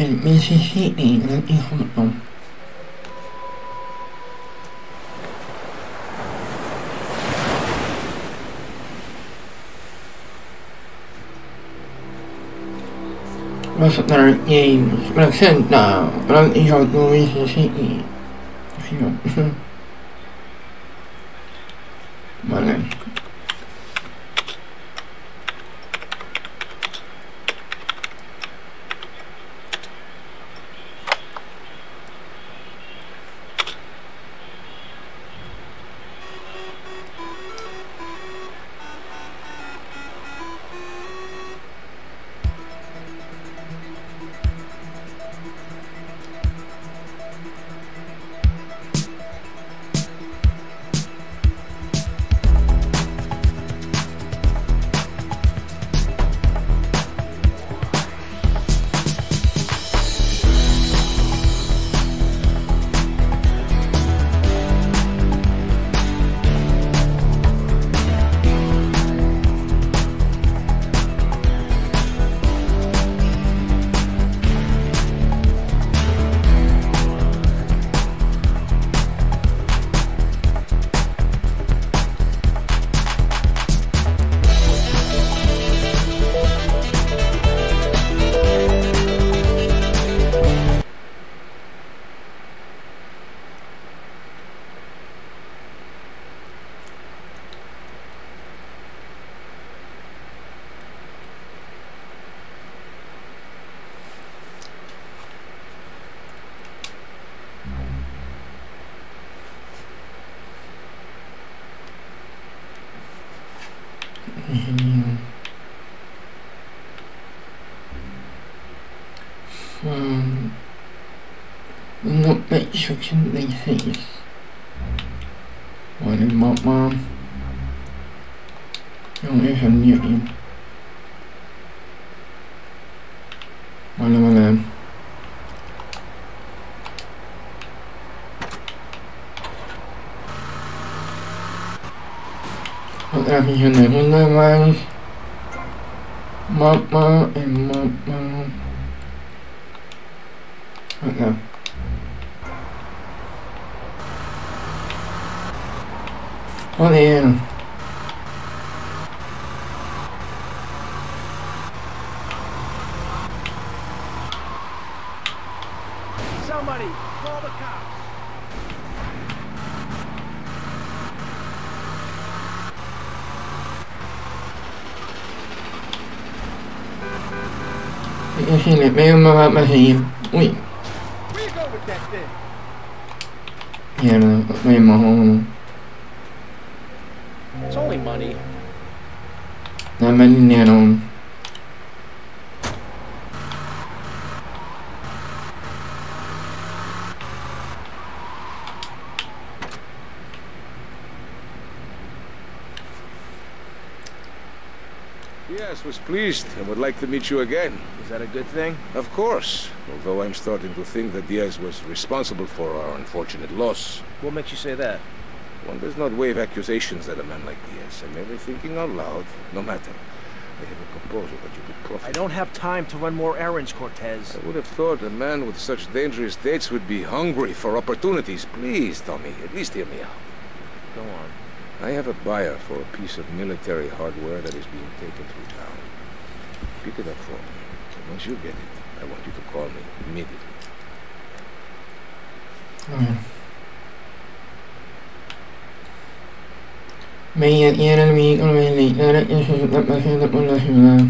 en Mississippi, no te juro. Rockstar Games presenta Pronto to Vice City. Vale. $1.86. What is my mom? Only have new. Vale. Otra misión de mundo más. Mapa y mapa. Acá. Joder. Somebody call the cops. Si le pego me va a seguir. Uy. Mierda, me mojó uno. It's only money. Not many nano. Yes, was pleased. I would like to meet you again. Is that a good thing? Of course. Although I'm starting to think that Diaz was responsible for our unfortunate loss. What makes you say that? One does not wave accusations at a man like Diaz. I'm merely thinking out loud. No matter. I have a composure that you could profit. I don't have time to run more errands, Cortez. I would have thought a man with such dangerous dates would be hungry for opportunities. Please, Tommy, at least hear me out. Go on. I have a buyer for a piece of military hardware that is being taken through town. Pick it up for me. And once you get it, I want you to call me immediately. Me detiene el vehículo militar y se está pasando por la ciudad.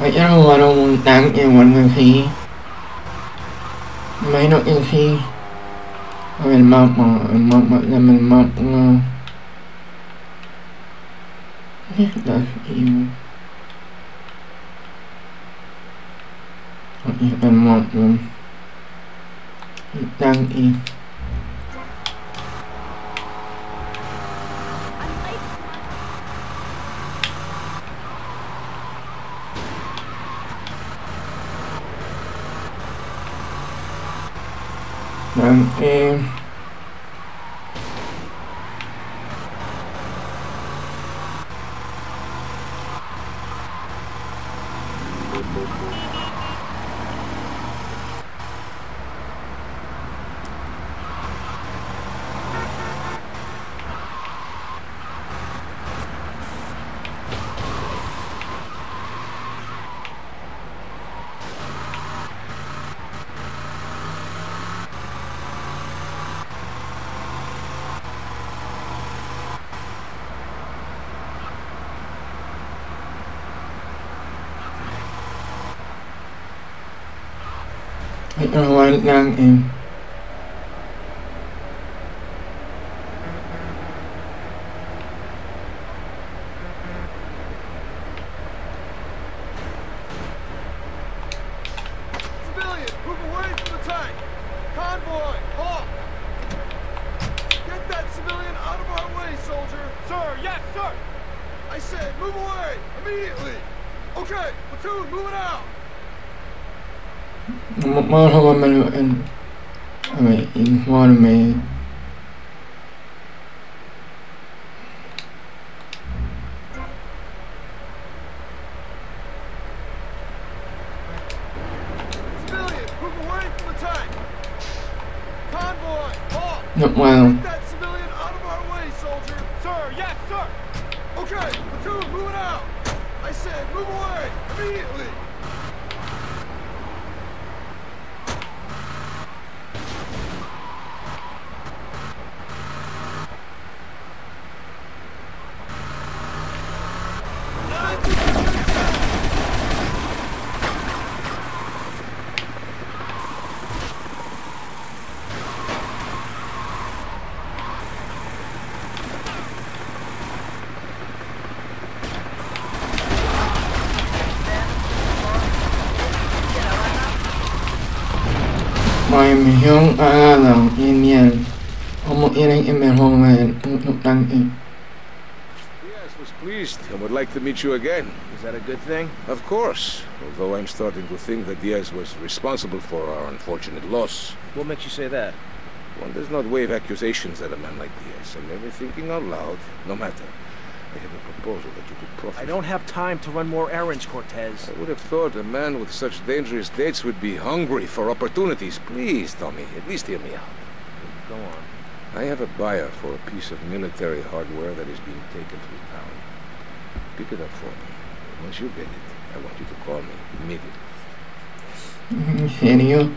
Ayer robaron un tanque o algo así. Imagino que sí. A ver, el mapa, dame el mapa. That's evil. What if I want them? Thank you. Man, Nakawalit lang eh. Yung araw, yan. Umuiring imerhongan, tutupang eh. Diaz was pleased and would like to meet you again. Is that a good thing? Of course. Although I'm starting to think that Diaz was responsible for our unfortunate loss. What makes you say that? One does not wave accusations at a man like Diaz. I'm never thinking out loud. No matter. I have a proposal that you could profit. I don't have time to run more errands, Cortez. I would have thought a man with such dangerous dates would be hungry for opportunities. Please, Tommy, at least hear me out. Go on. I have a buyer for a piece of military hardware that is being taken through town. Pick it up for me. Once you get it, I want you to call me immediately. Serio?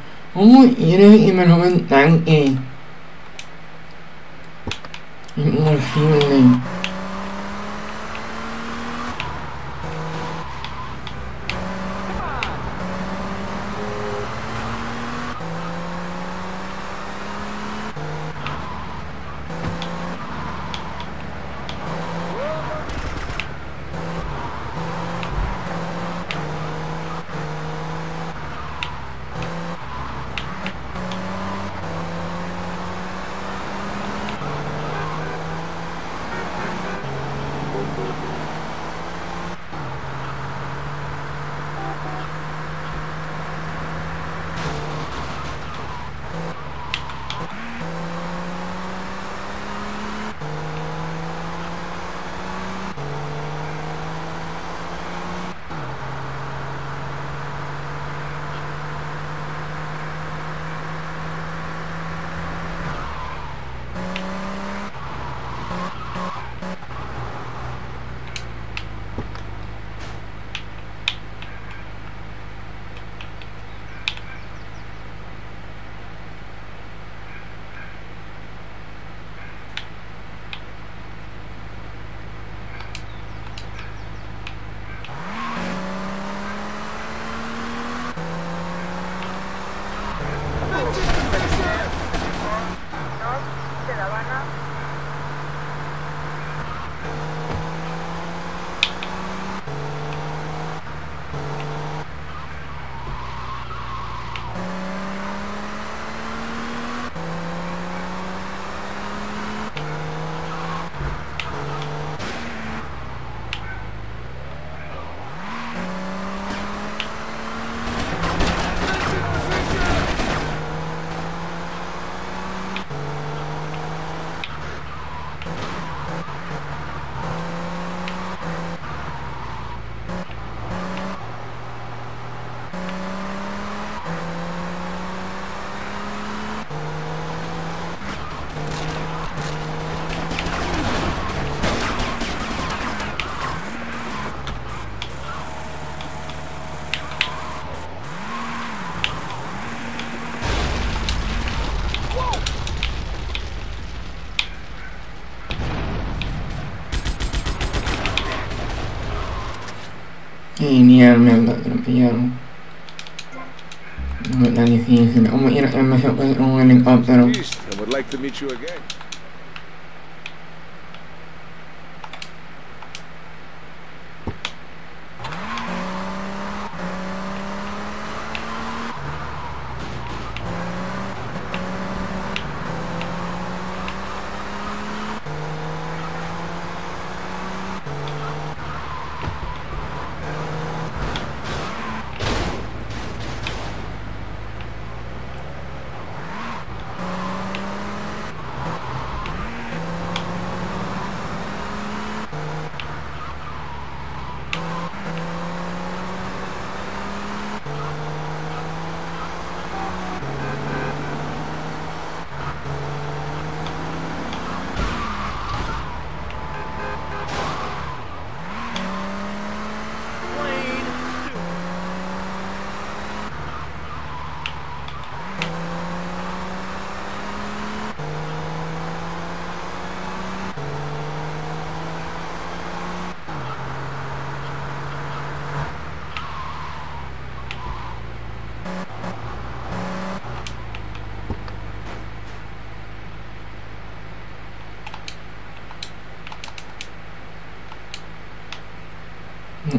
Genial, me lo pillaron. No está difícil. Vamos a ir a MSO con un helicóptero.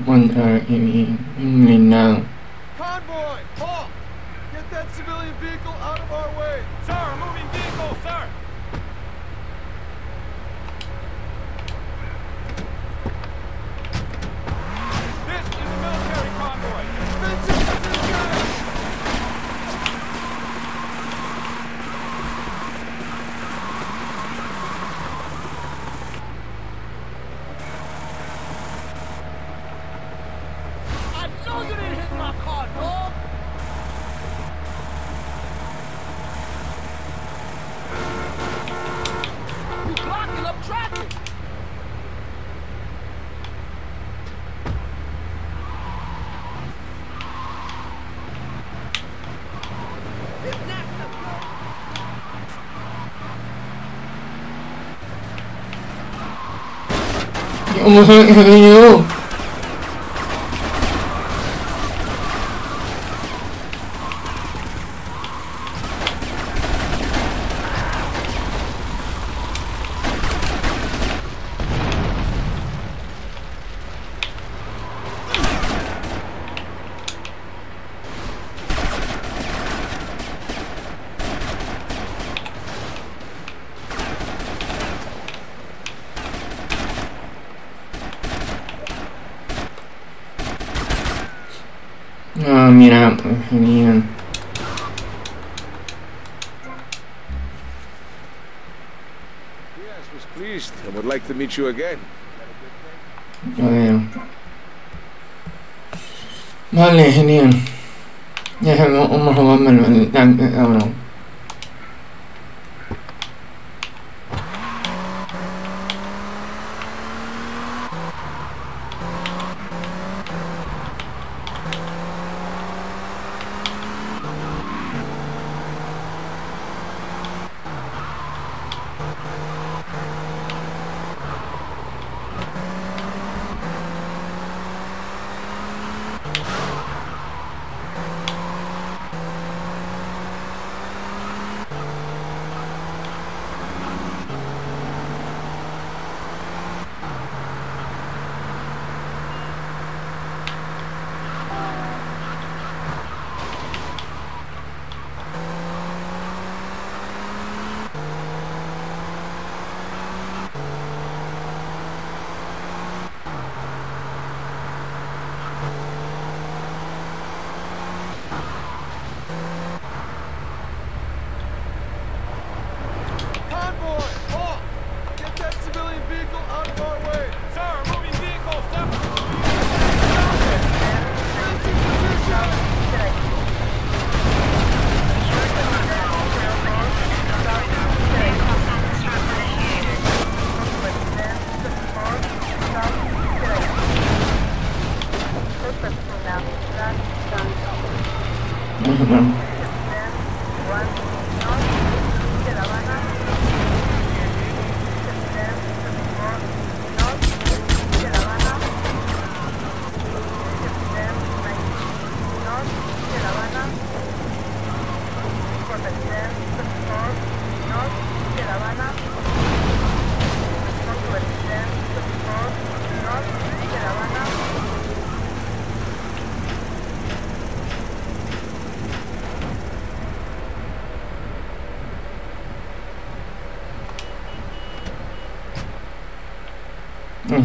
Wonder in England now. Convoy, halt! Get that civilian vehicle out of our way! Sir, moving vehicle, sir! This is a military convoy! Vincent is in almost hurt you. Mira, pues genial. Diaz was pleased and would like to meet you again. Vale, genial. Ya sabemos cómo robármelo el tanque, cabrón. Vale,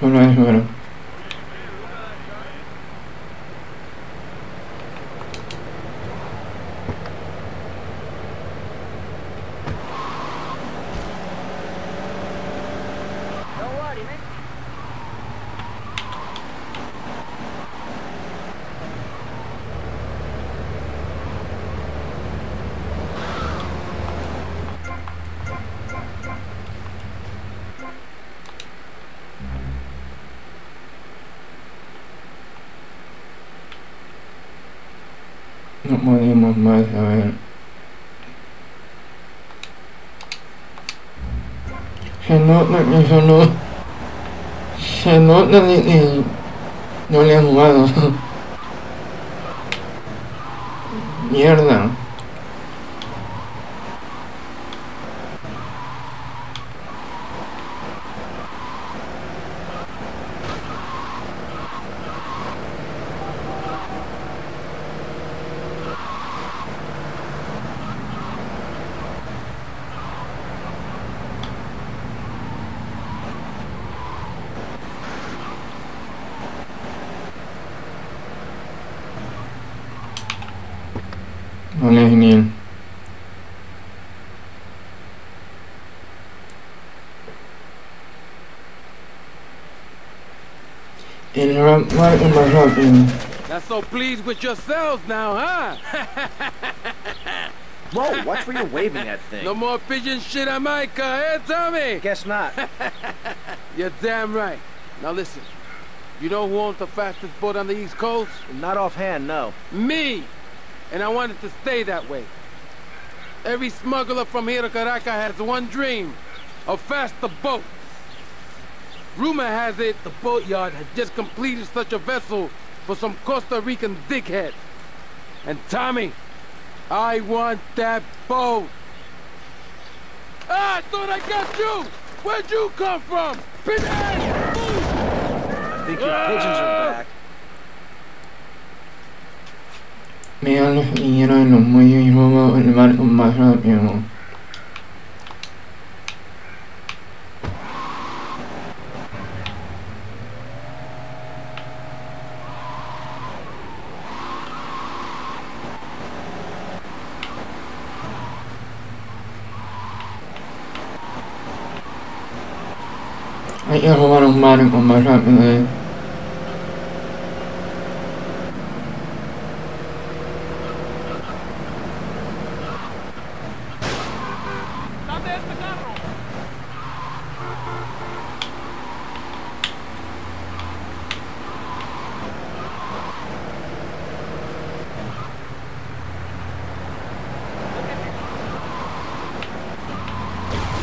una vez bueno. No podemos más, a ver. Se nota que solo... Se nota de que no le ha jugado. Mierda. Vale, genial. El ramp right in my shopping. Not so pleased with yourselves now, huh? Whoa, watch where you're waving that thing. No more pigeon shit on my car, eh, Tommy? Guess not. You're damn right. Now listen, you know who owns the fastest boat on the East Coast? Not offhand, no. Me! And I wanted to stay that way. Every smuggler from here to Caracas has one dream, a faster boat. Rumor has it the boatyard had just completed such a vessel for some Costa Rican dickhead. And Tommy, I want that boat. Ah, I thought I got you! Where'd you come from? Pigeon! I think your pigeons are back. Vean los niñeros en los muelles y luego el barco más rápido. Hay que robar un barco más rápido, ¿eh?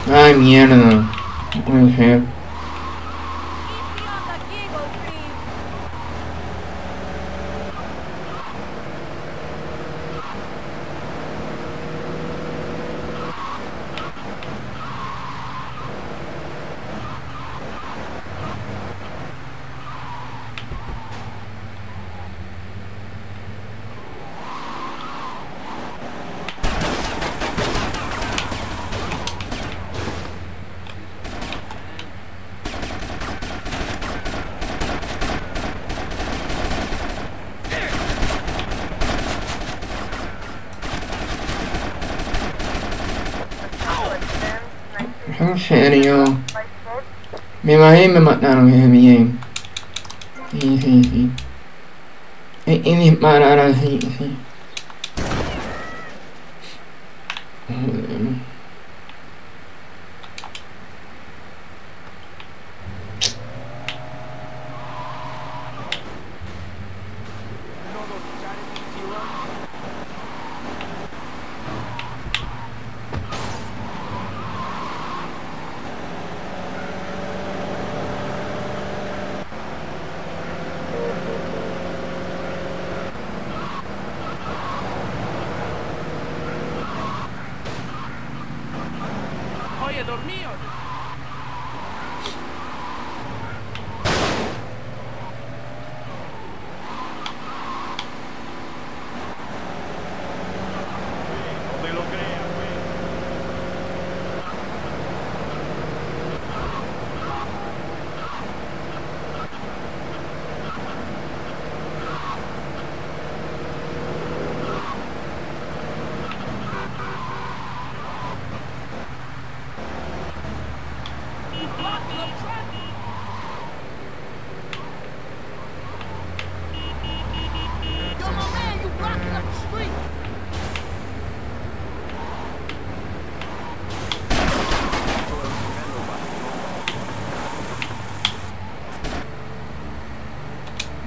Ay, mierda, no puede ser. En serio, me imagino me mataron ese bien. Sí. Hay que disparar así, sí.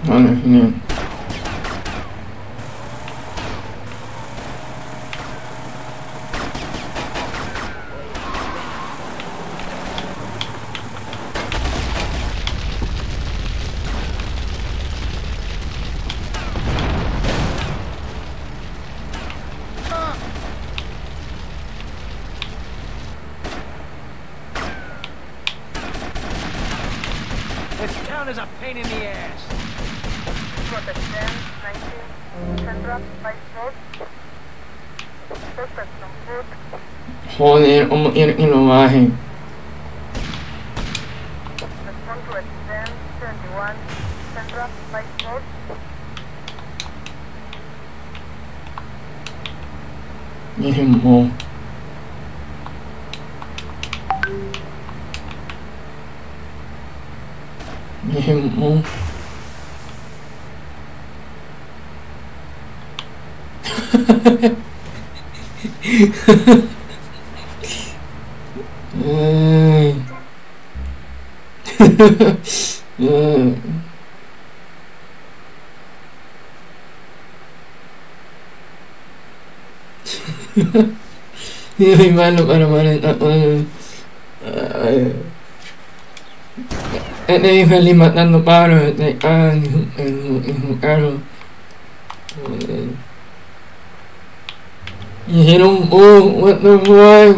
Oh no, he knew. Joder, cómo quiere que lo baje. Déjenme. Déjenme. Ay, malo para maranap. At ay halimatan na paro at ay yung araw. You hit him? Oh, what the fuck?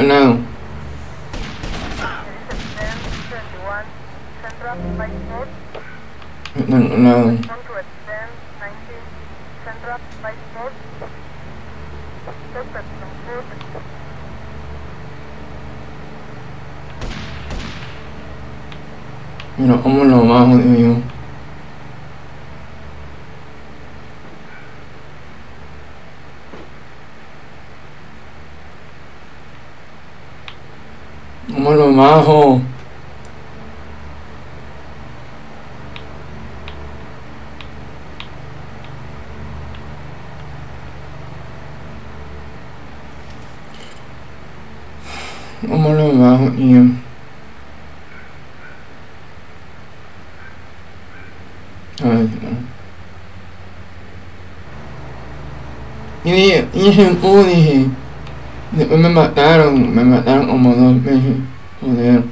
No. No. Mira cómo lo bajo, Dios mío. Cómo lo bajo. Cómo lo bajo, Dios. Dije, dije. Después me mataron como 2 veces. Joder.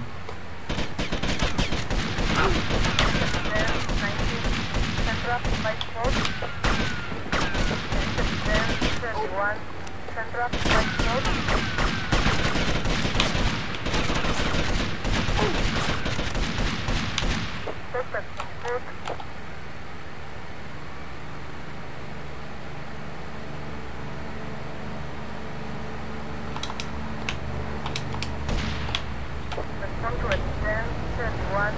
10-31,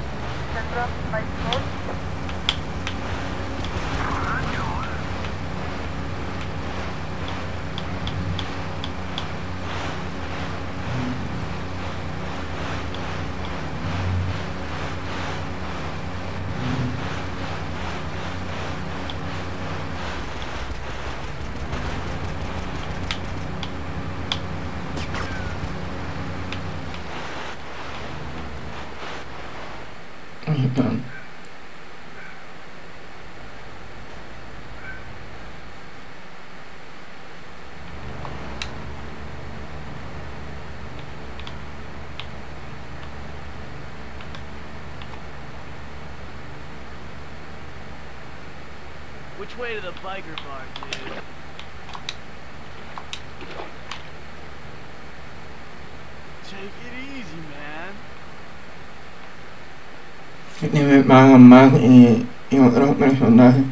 Central, Vice Coast. Which way to the biker bar, dude? Take it easy, man. Que tiene más a más y otros personajes.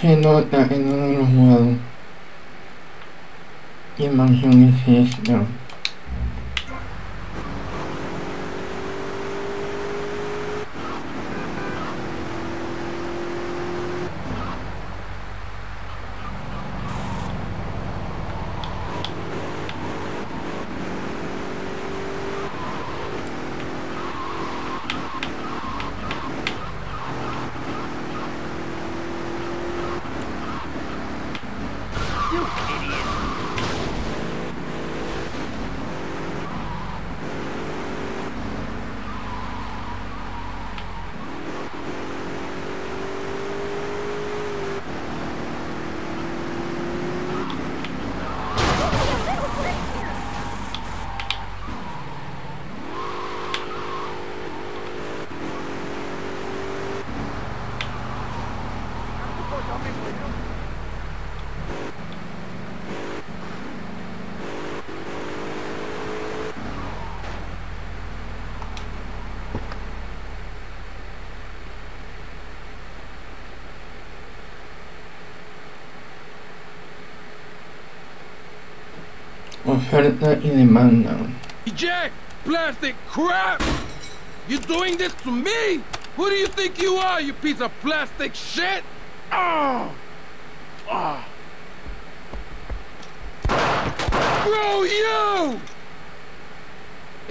Se nota que no lo he jugado. ¿Qué mansión es esta? Oferta y demanda. Jack, plastic crap! You doing this to me? Who do you think you are, you piece of plastic shit? Oh. Oh. Bro, you!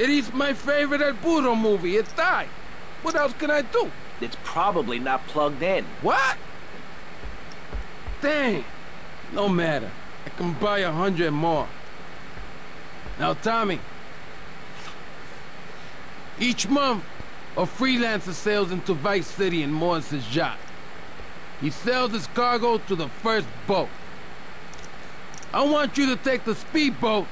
It is my favorite El Burro movie, it's time. What else can I do? It's probably not plugged in. What? Dang. No matter. I can buy 100 more. Now, Tommy. Each month, a freelancer sails into Vice City and mourns his yacht. He sells his cargo to the first boat. I want you to take the speedboat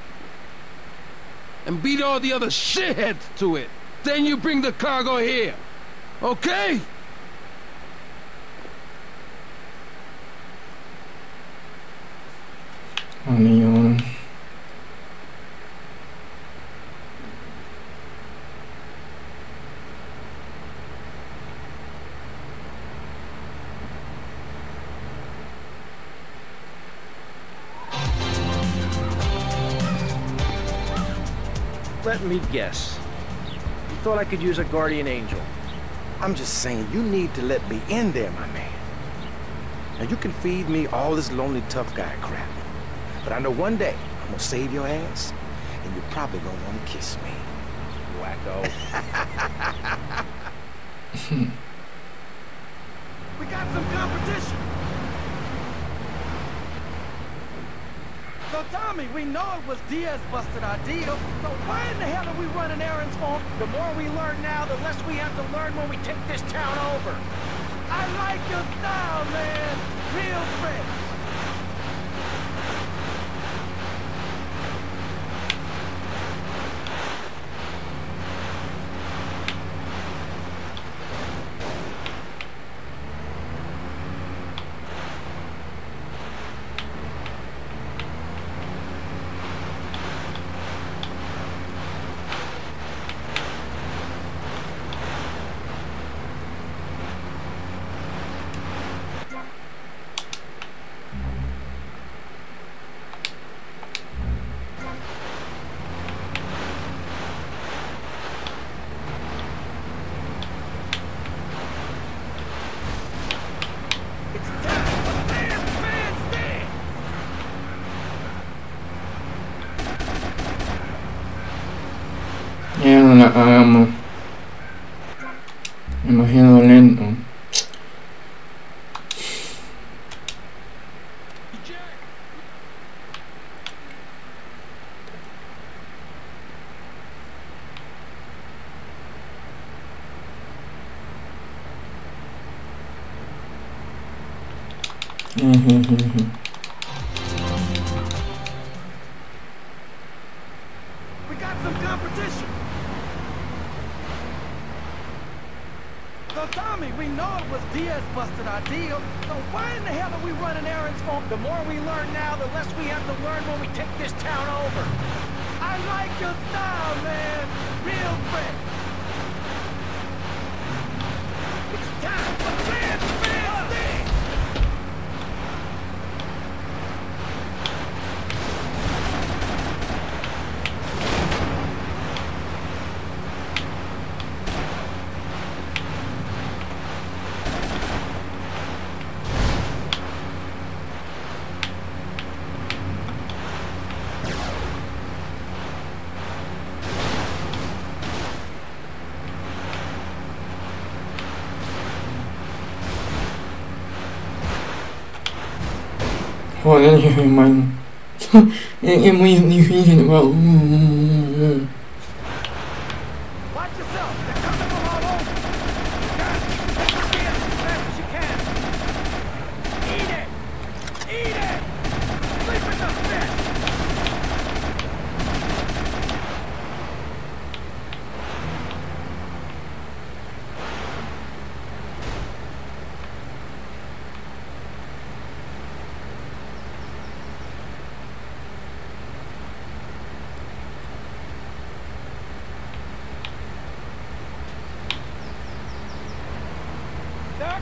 and beat all the other shitheads to it. Then you bring the cargo here. Okay? Amigo. Let me guess. You thought I could use a guardian angel. I'm just saying, you need to let me in there, my man. Now, you can feed me all this lonely tough guy crap. But I know one day, I'm gonna save your ass, and you're probably gonna wanna kiss me. Wacko. We got some competition! So Tommy, we know it was Diaz busted our deal, so why in the hell are we running errands for him? The more we learn now, the less we have to learn when we take this town over. I like your style, man! Real fresh. Hagamos demasiado lento. We got some competition. So Tommy, we know it was Diaz busted our deal, so why in the hell are we running errands for him? The more we learn now, the less we have to learn when we take this town over. I like your style, man. Real quick. It's time for Lance Vance. Joder, jefe, hermano. Es muy difícil, bro.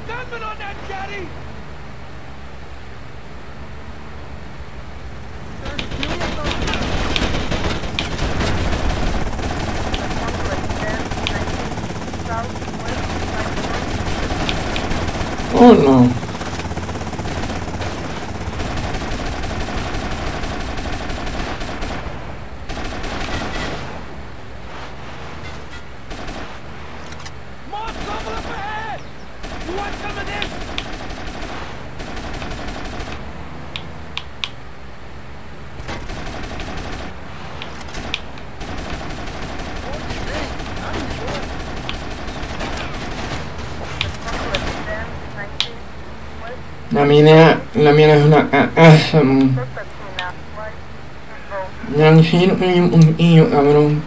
Gunman on that jetty! There's Oh no. La mina es una... un niño, cabrón.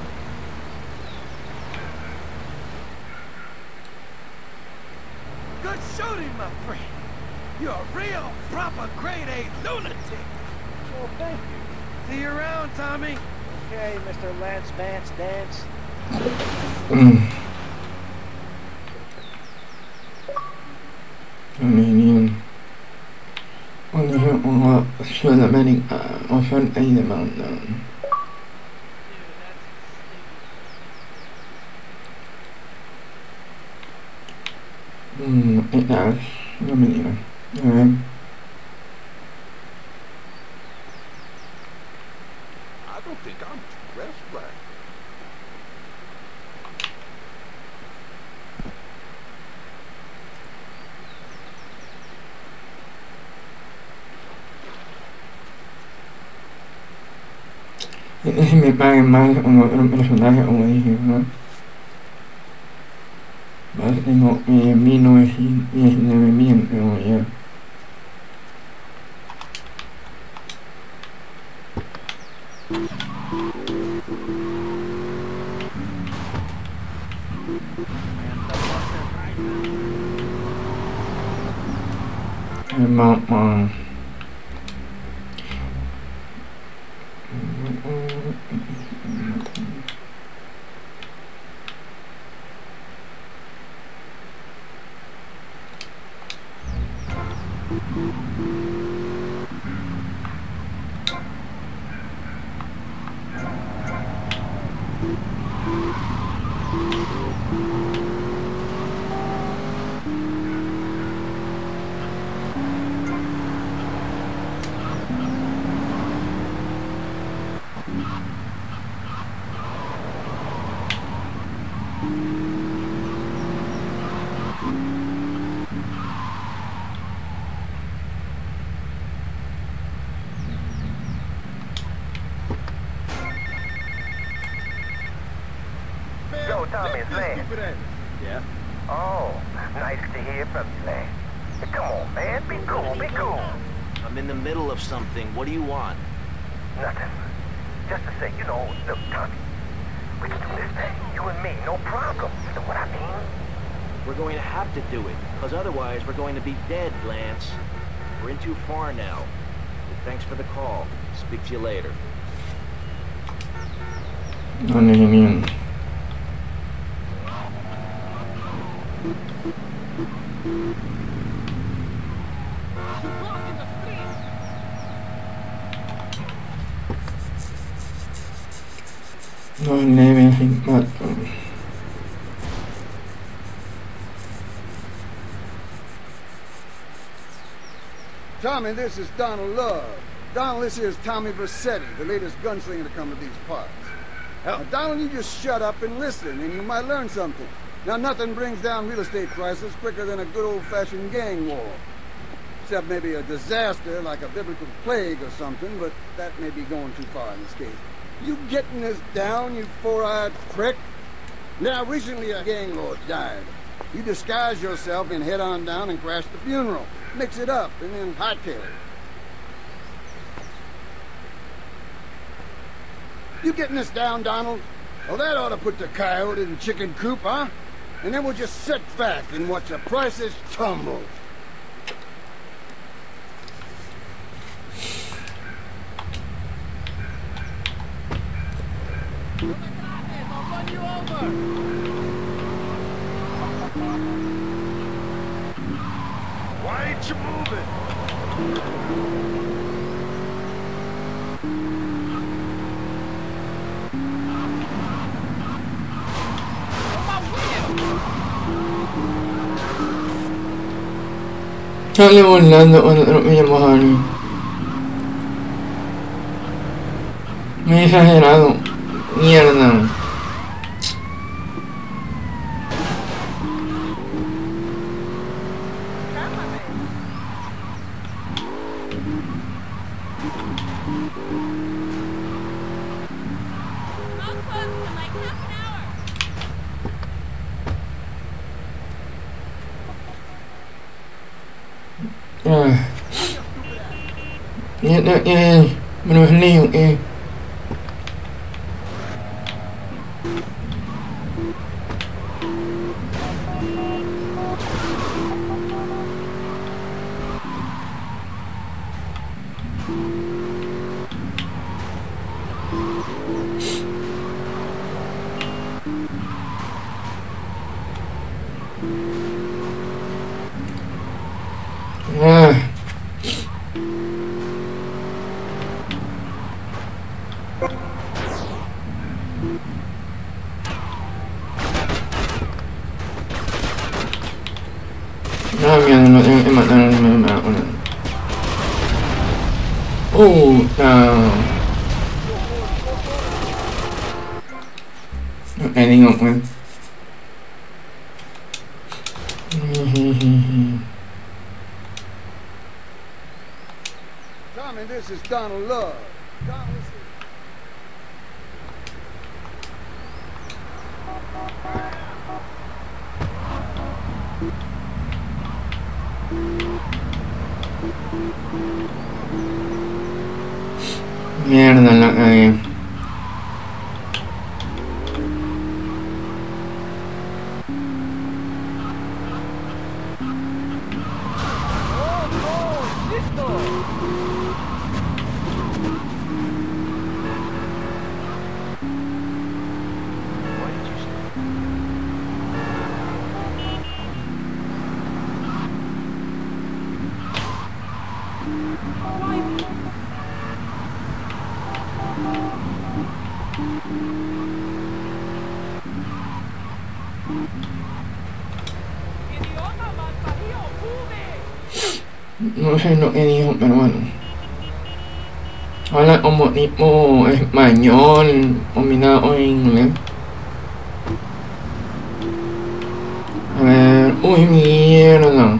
Good shooting, my friend. You're a real, proper, grade A lunatic. Well, thank you. See you around, Tommy. Okay, Mr. Lance Vance Dance. Ocean A the mountain. It does. No minimum. Alright. I don't think I'm dressed right. Si me pagan más o otro personaje, como dije, ¿verdad? Vale, tengo 19.000, creo ya. Tommy's Lance. Yeah. Oh, nice to hear from you, Lance. Come on, man, be cool, be cool. I'm in the middle of something. What do you want? Nothing. Just to say, you know, look, Tommy, we can do this thing, you and me, no problem. You know what I mean? We're going to have to do it, because otherwise we're going to be dead, Lance. We're in too far now. But thanks for the call. Speak to you later. No, no, no, no. No name anything but Tommy, this is Donald Love. Donald, this is Tommy Vercetti, the latest gunslinger to come to these parts. Now, Donald, you just shut up and listen, and you might learn something. Now, nothing brings down real estate prices quicker than a good old-fashioned gang war. Except maybe a disaster like a biblical plague or something, but that may be going too far in this case. You getting this down, you four-eyed prick? Now, recently a gang lord died. You disguise yourself and head on down and crash the funeral. Mix it up and then hightail it. You getting this down, Donald? Well, that ought to put the coyote in chicken coop, huh? And then we'll just sit back and watch the prices tumble. Why ain't you moving? I'm on my wheel! Tell everyone I don't mean him. Me and I don't. Yeah, I don't know. Yeah, yeah. Tommy, this is Donald Love. Mierda, la cagué. No sé lo que dijo, pero bueno. Habla como tipo español combinado en inglés. A ver, uy, mierda.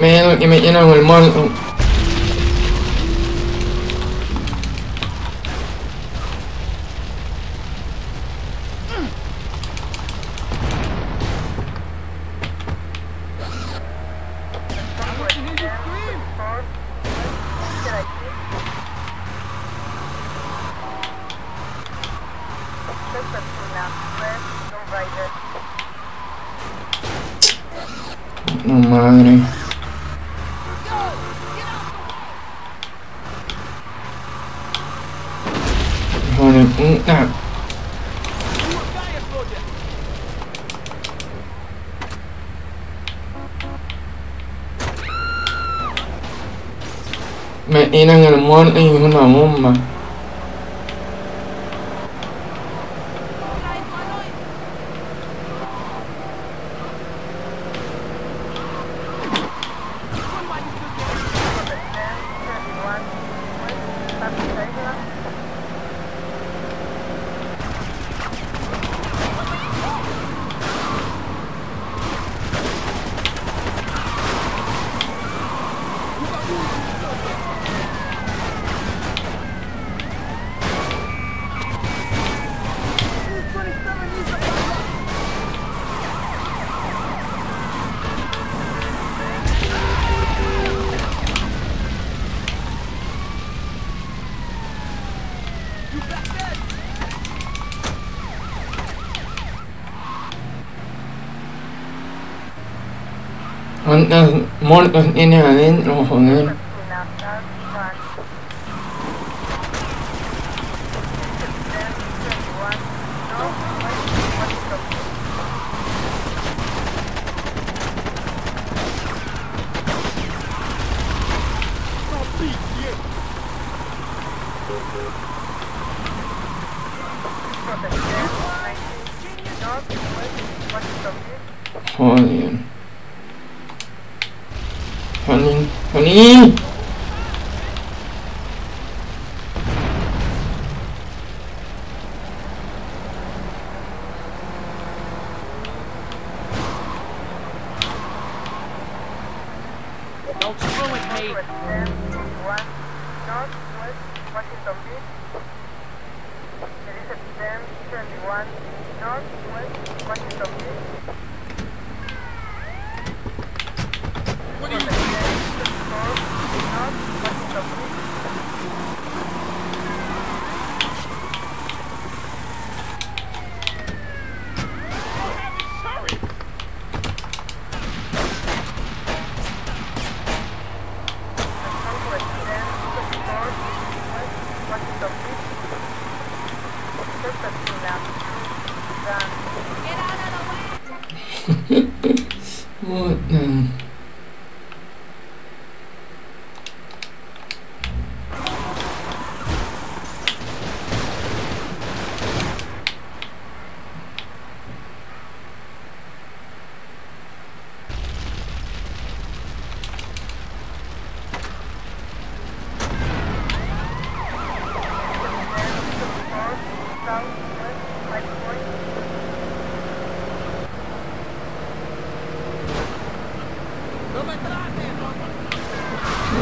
Pedo que me llena con el muerto. No madre. Me tiran el muerto y una bomba. ¿Cuántos muertos tienes adentro, joder? Joder. Tony, Tony.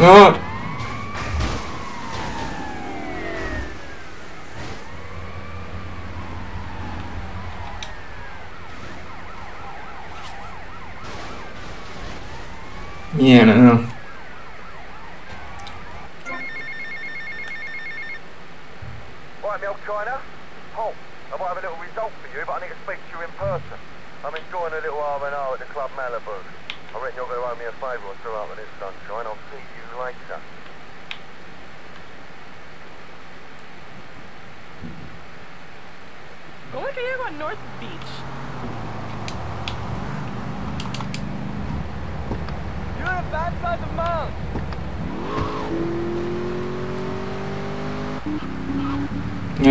No. Mierda, no.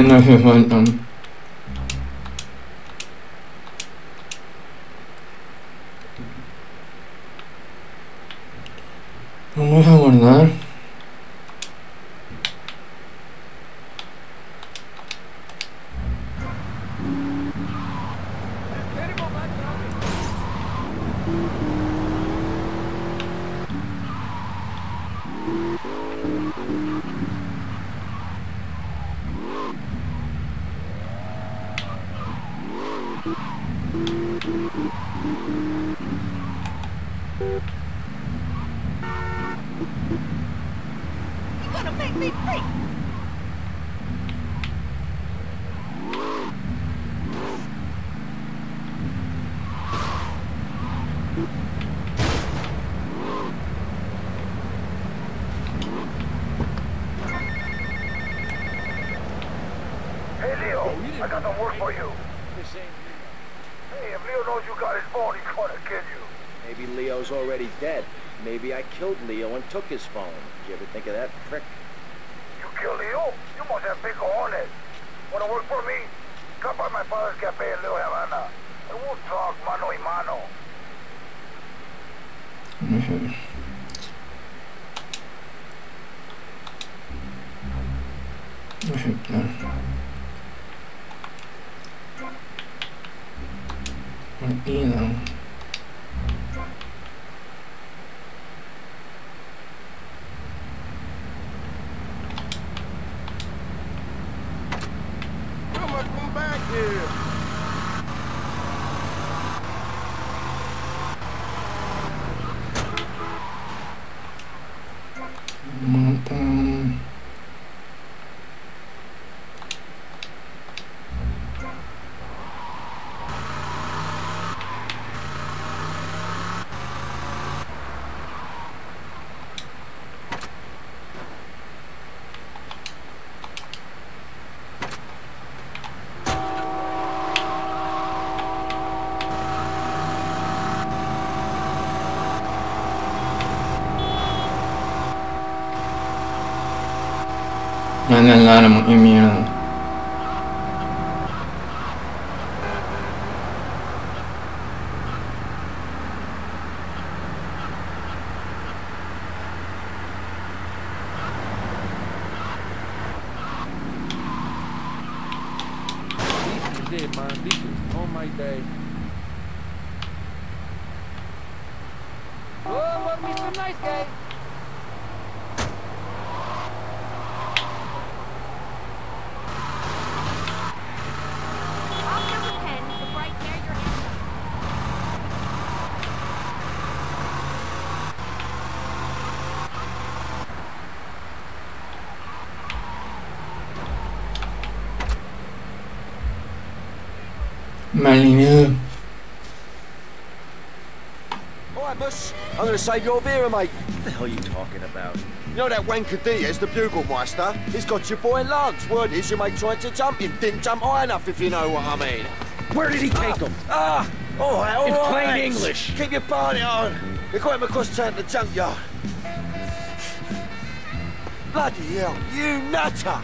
No hace falta. Vamos a guardar. Took his phone. Did you ever think of that prick? You kill Leo? You must have big hornet. Wanna work for me? Come by my father's cafe in Little Havana. I won't talk mano y mano. Mm-hmm. And a lot of immunity. Malinu. Alright, Bus, I'm gonna save you all beer, mate. What the hell are you talking about? You know that wanker Diaz, the Buglemaster? He's got your boy Lance. Word is your mate tried to jump him. Didn't jump high enough, if you know what I mean. Where did he take him? All right. In plain English. Keep your party on. They got him across town to the junkyard. Bloody hell, you nutter!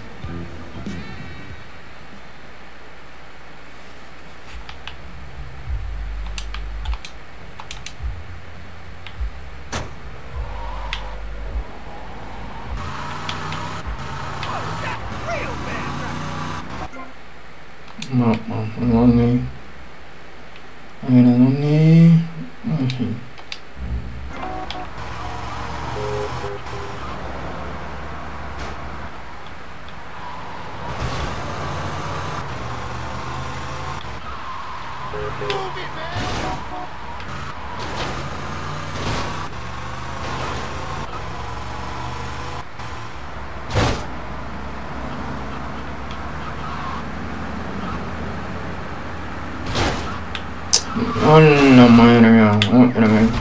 Oh no, my enemy, oh enemy.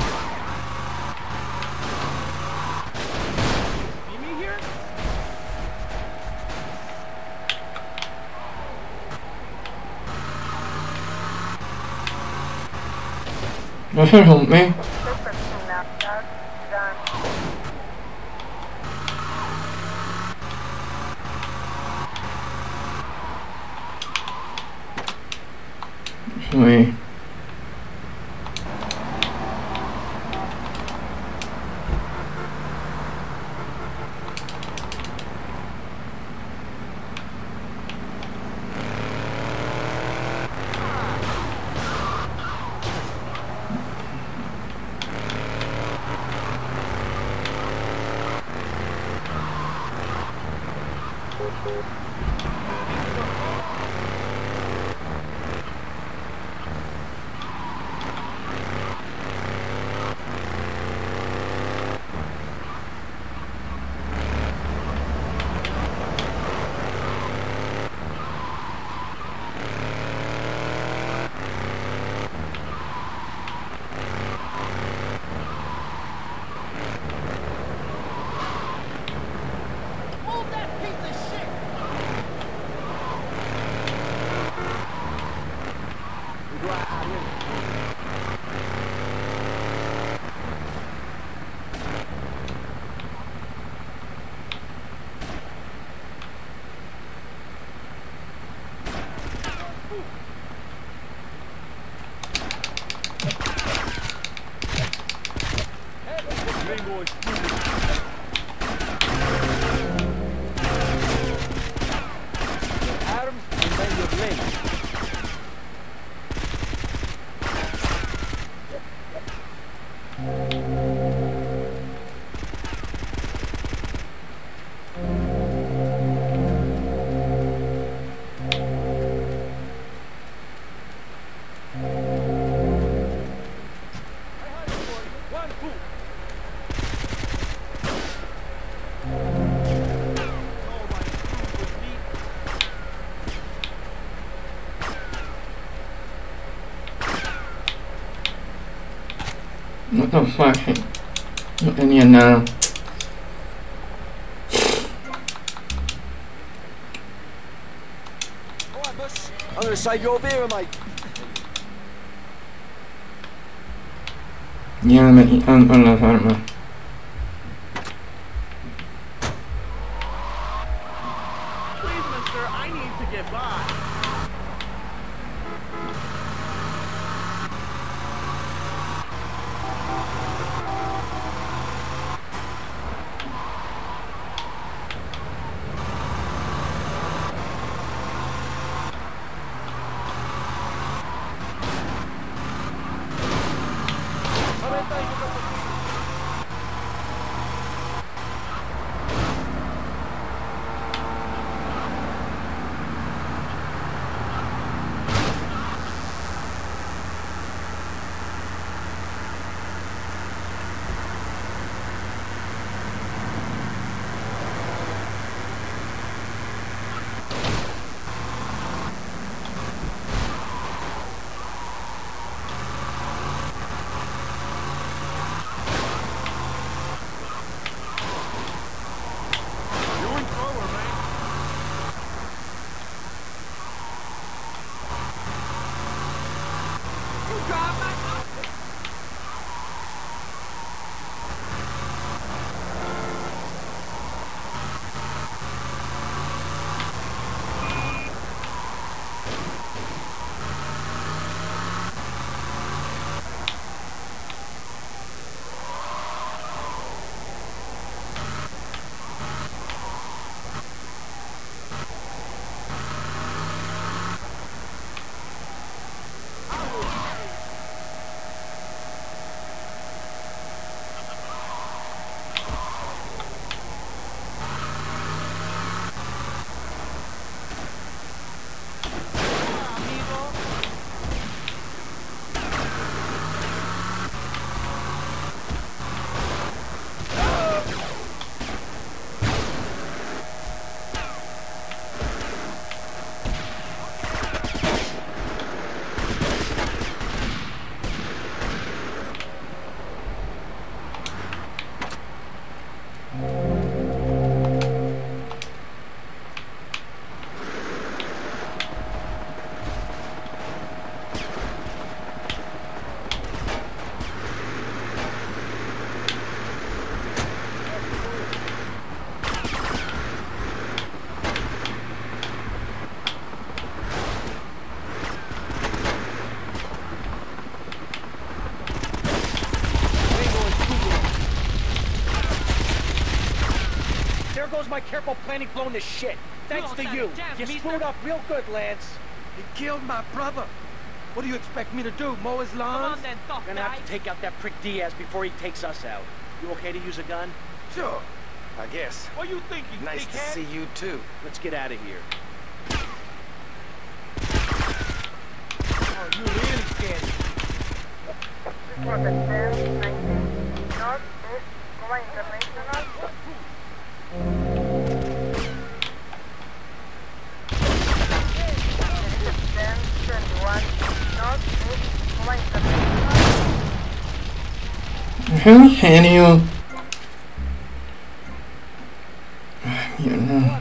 That should help me. Wait. What the fuck? What in here now? Alright, Bush, I'm gonna save your beer, mate. Yeah, mate, I'm on the farm. goes my careful planning blown to shit. Thanks to you. You screwed up real good, Lance. You killed my brother. What do you expect me to do, mow his lawns? I'm gonna have to take out that prick Diaz before he takes us out. You okay to use a gun? Sure, I guess. What you thinking, nice to see you, too. Let's get out of here. Oh, you really scared me. Un genio. Ay, mierda.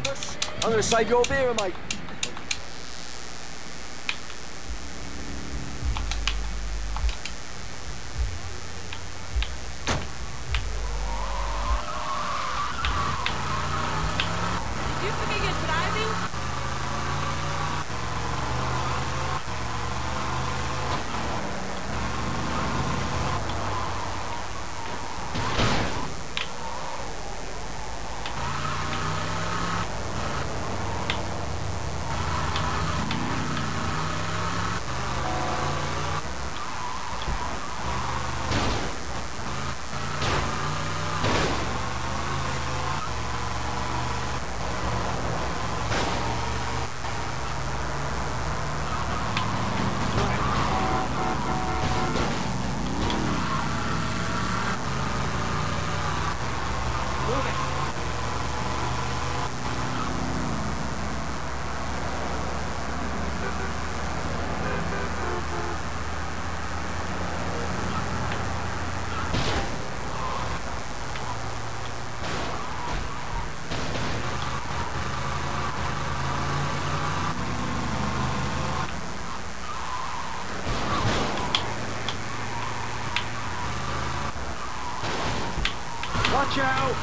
Watch out!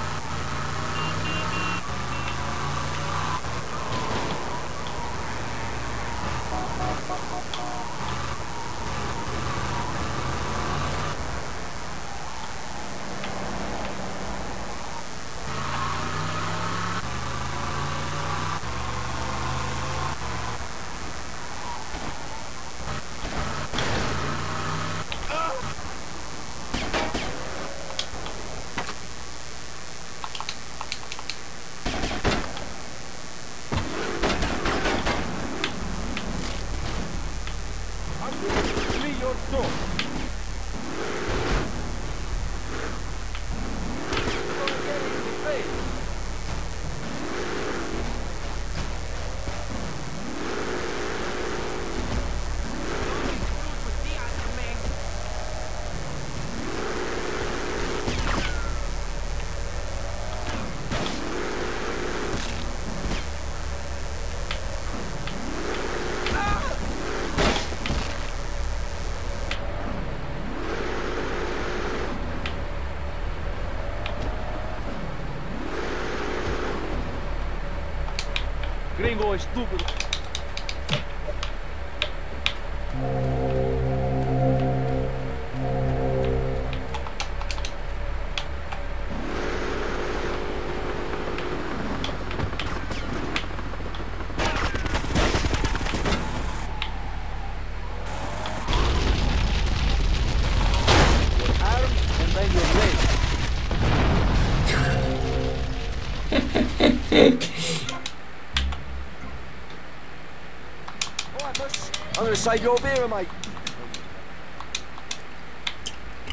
Gringo estúpido.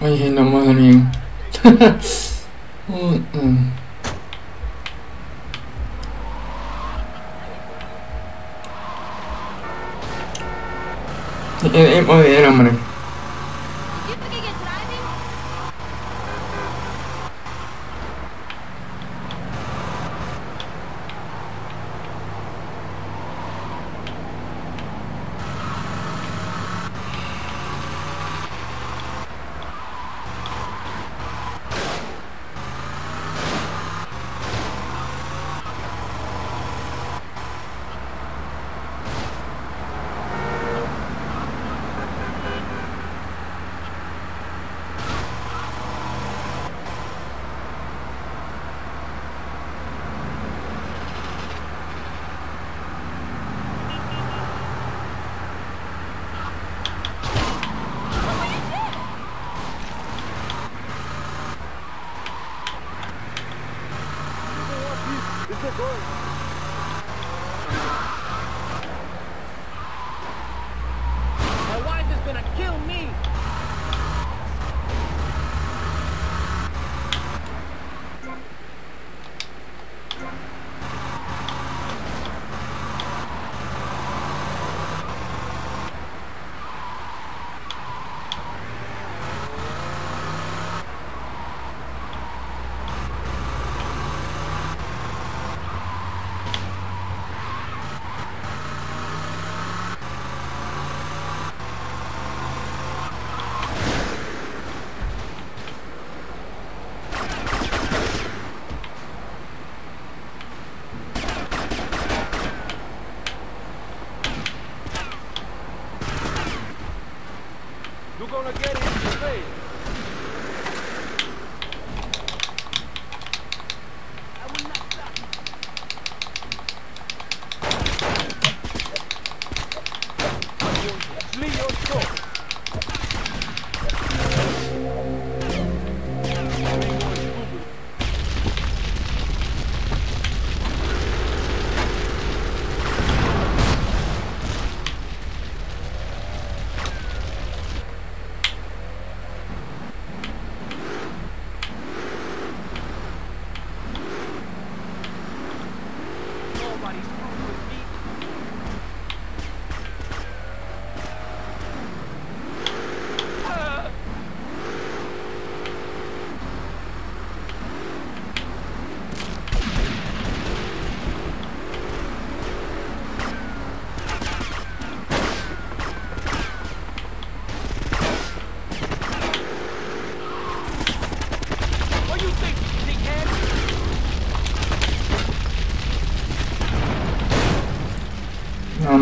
Oye, no madre mía. Oye, hombre. My wife is gonna kill me.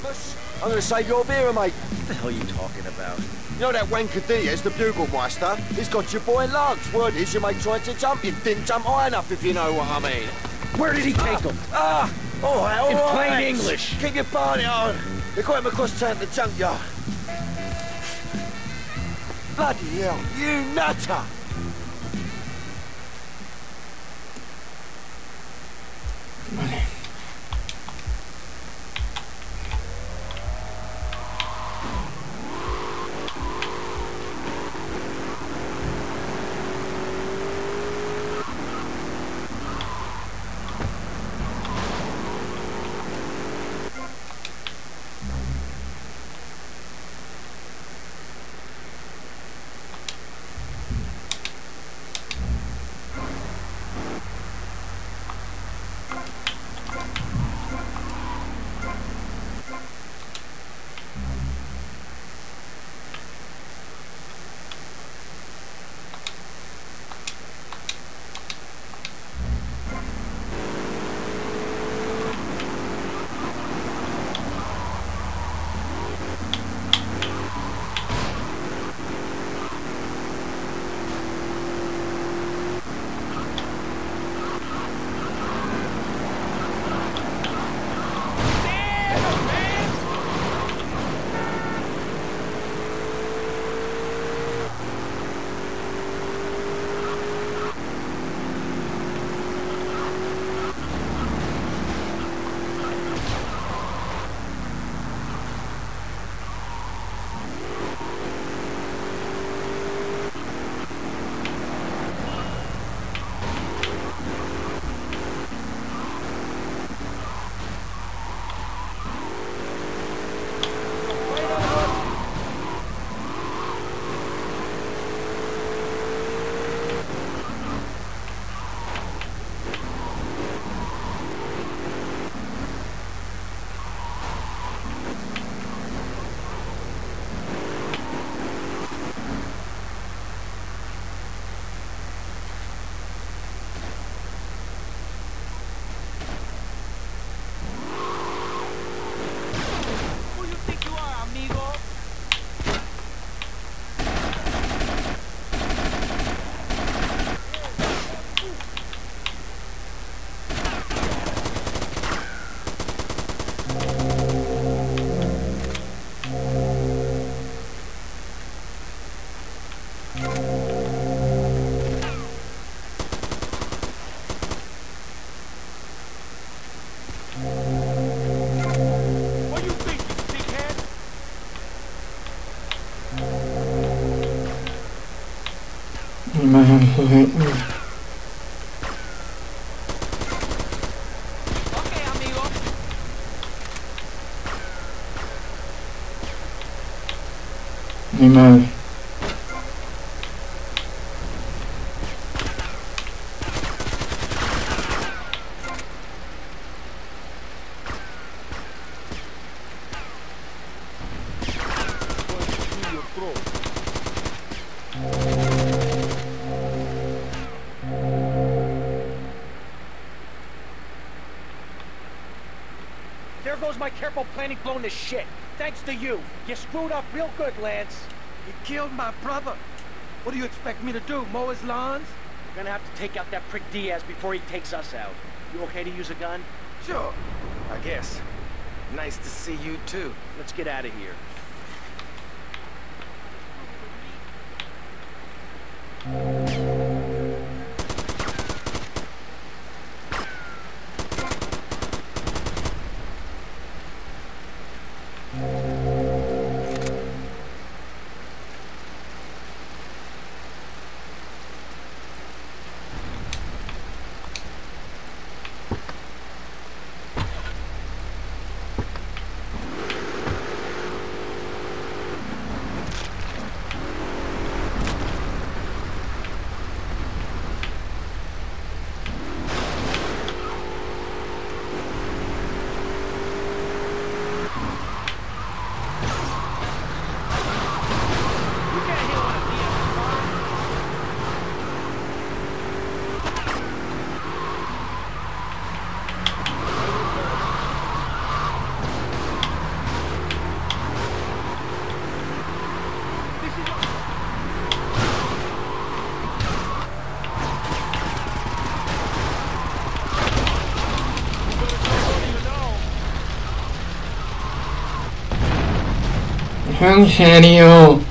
Drivers, I'm gonna save your beer, mate. What the hell are you talking about? You know that wanker Diaz, the Buglemaster? He's got your boy Lance. Word is your mate tried to jump him. Didn't jump high enough, if you know what I mean. Where did he take him? All right. In plain English. Keep your party on. They got him across town to the junkyard. Bloody hell, you nutter! Money. Mm-hmm. My careful planning blown to shit. Thanks to you. You screwed up real good, Lance. You killed my brother. What do you expect me to do, mow his lawns? We're gonna have to take out that prick Diaz before he takes us out. You okay to use a gun? Sure, I guess. Nice to see you too. Let's get out of here. Un genio.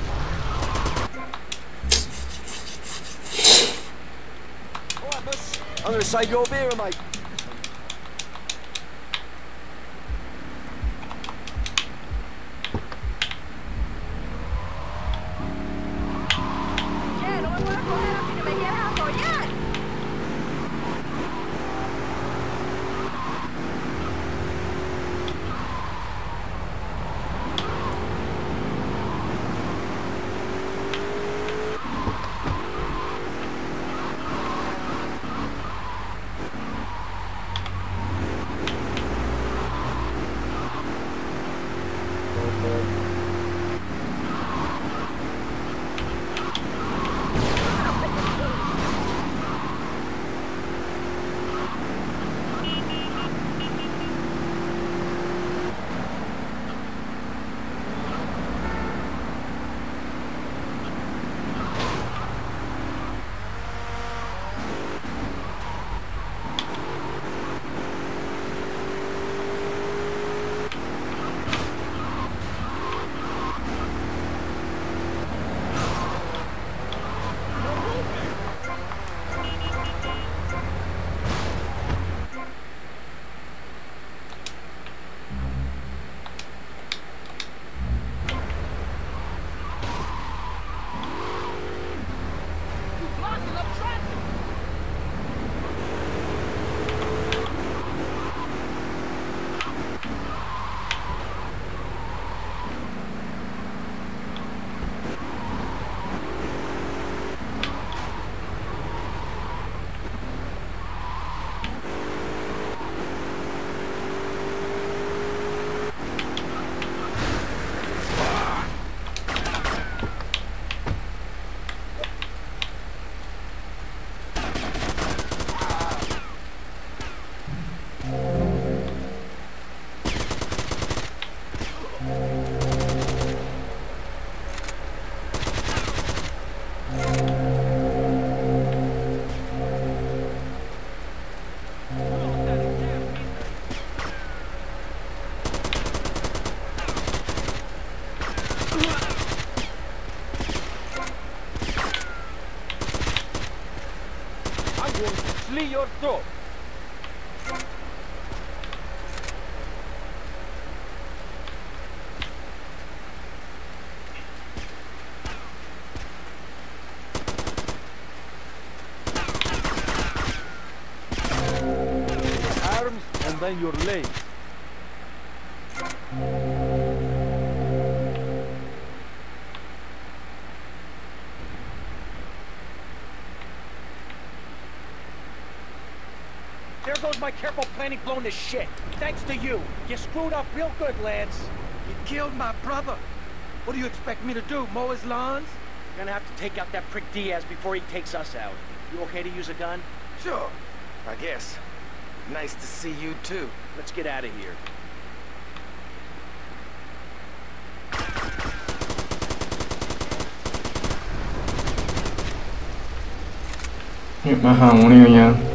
Your legs. There goes my careful planning blown to shit. Thanks to you. You screwed up real good, Lance. You killed my brother. What do you expect me to do, mow his lawns? You're gonna have to take out that prick Diaz before he takes us out. You okay to use a gun? Sure, I guess. Nice to see you, too. Let's get out of here. Get my hand on again.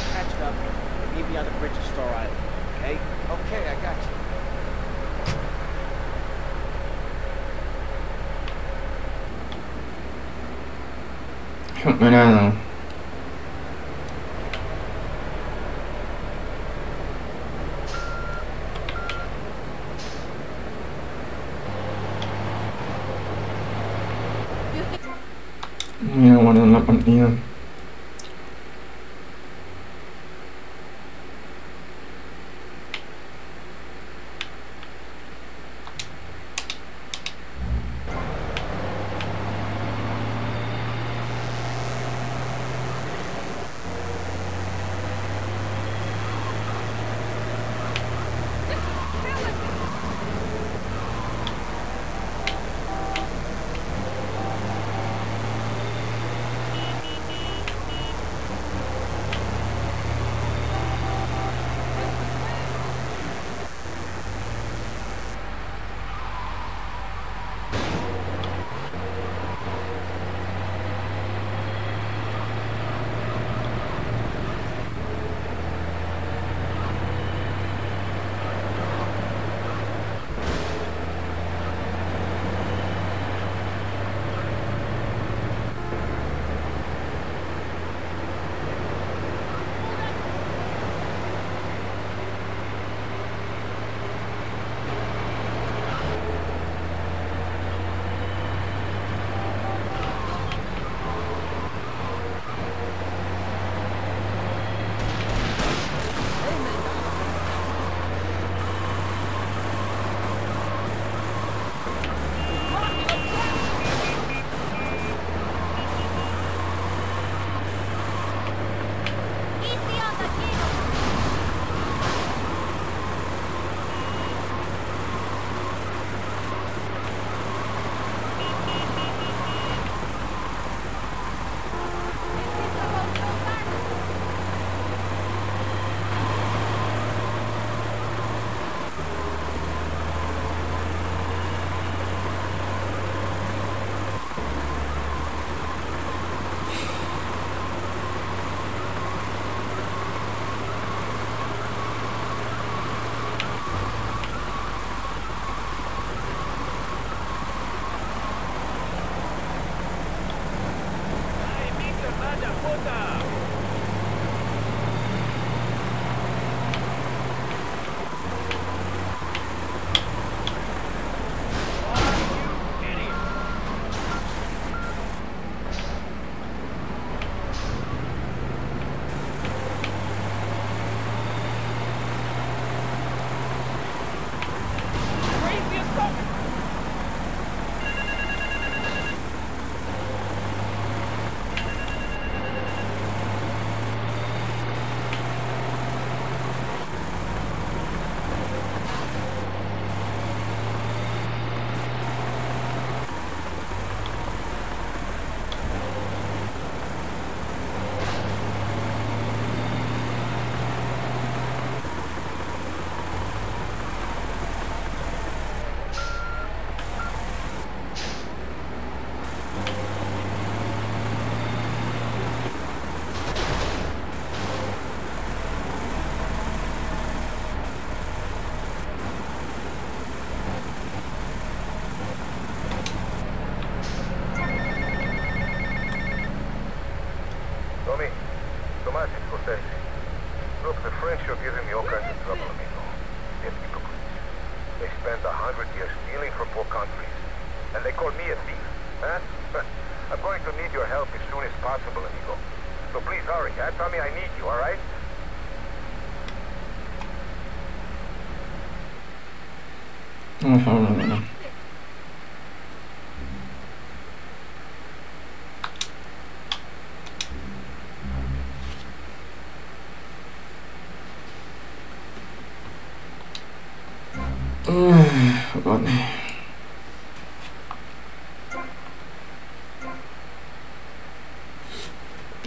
get patched up and meet me on the bridge of Star Island, okay? Okay, I got you. Manado. Mira, guardan la partida.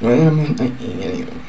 I am